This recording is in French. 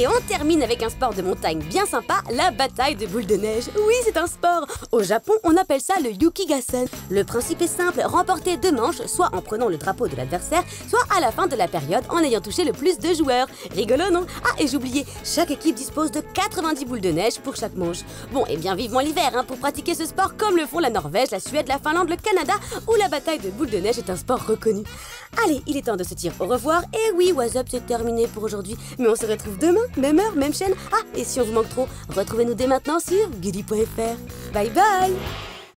Et on termine avec un sport de montagne bien sympa, la bataille de boules de neige. Oui, c'est un sport. Au Japon, on appelle ça le Yukigassen. Le principe est simple, remporter 2 manches, soit en prenant le drapeau de l'adversaire, soit à la fin de la période en ayant touché le plus de joueurs. Rigolo, non? Ah, et j'oubliais, chaque équipe dispose de 90 boules de neige pour chaque manche. Bon, et bien vivement l'hiver, hein, pour pratiquer ce sport comme le font la Norvège, la Suède, la Finlande, le Canada, où la bataille de boules de neige est un sport reconnu. Allez, il est temps de se dire au revoir. Et oui, Wazup, c'est terminé pour aujourd'hui. Mais on se retrouve demain. Même heure, même chaîne. Ah, et si on vous manque trop, retrouvez-nous dès maintenant sur gulli.fr. Bye bye!